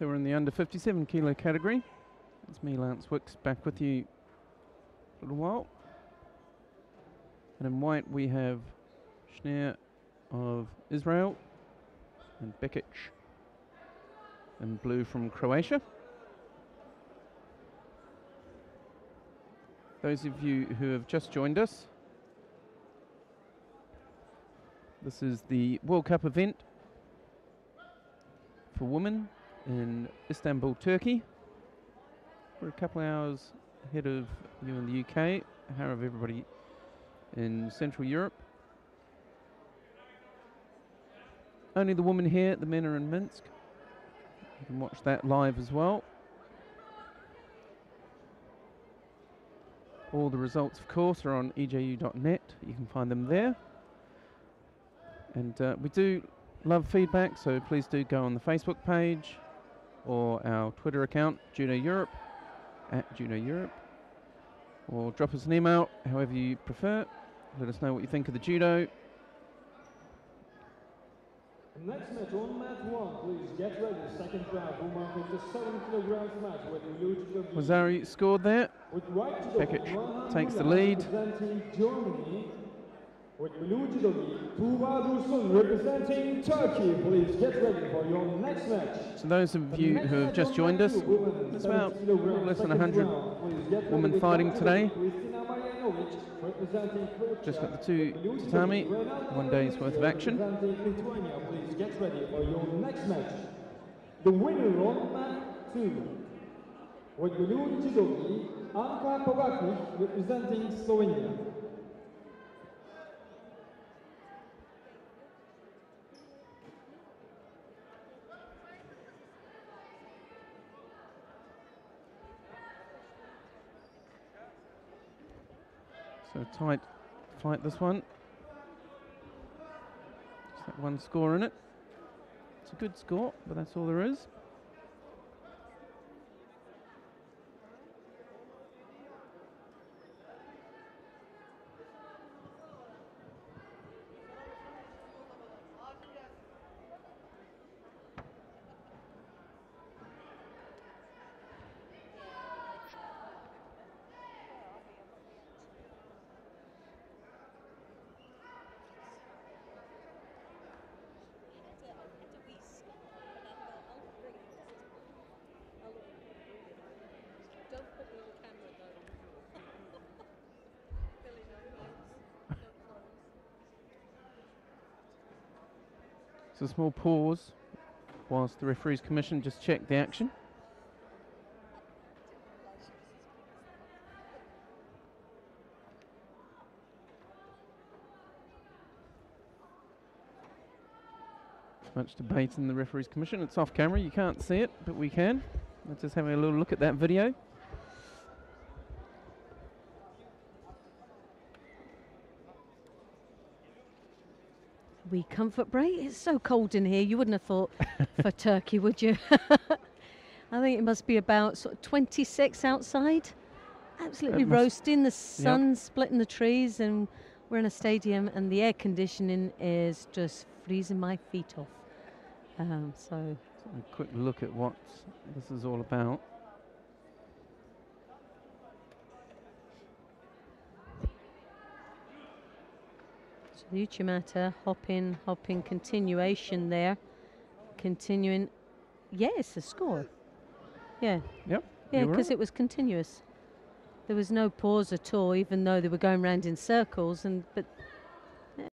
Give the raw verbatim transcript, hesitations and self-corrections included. So we're in the under fifty-seven kilo category. It's me, Lance Wicks, back with you a little while. And in white we have Snir of Israel and Bekic in blue from Croatia. Those of you who have just joined us, this is the World Cup event for women in Istanbul, Turkey. We're a couple of hours ahead of you in the U K, ahead of everybody in Central Europe. Only the women here, the men are in Minsk. You can watch that live as well. All the results, of course, are on e j u dot net. You can find them there. And uh, we do love feedback, so please do go on the Facebook page or our Twitter account, Judo Europe, at Judo Europe, or drop us an email, however you prefer. Let us know what you think of the judo. Next match on mat one, please get ready. Second round, we'll mark the seven kilograms match with Ludovic. Wazari scored there. Right Bekic takes the lead. Germany. With blue judo, Tuva Dursun representing Turkey. Please get ready for your next match. So those of you who have just joined us, there's about less than one hundred women fighting today. Just got the two tatami, one day's worth of action. Please get ready for your next match. The winner on mat two, with blue judo, Anka Pogaknik representing Slovenia. So tight fight this one. Just that one score in it. It's a good score, but that's all there is. A small pause whilst the referee's commission just check the action. Much debate in the referee's commission. It's off camera, you can't see it, but we can. Let's just have a little look at that video. We come for break. It's so cold in here. You wouldn't have thought for Turkey, would you? I think it must be about sort of twenty-six outside. Absolutely roasting. The sun yep. splitting the trees, and we're in a stadium, and the air conditioning is just freezing my feet off. Um, so a quick look at what this is all about. Uchimata, hopping, hopping, continuation there. Continuing. Yes, yeah, a score. Yeah. Yep. Yeah, because it was continuous. There was no pause at all, even though they were going round in circles, and but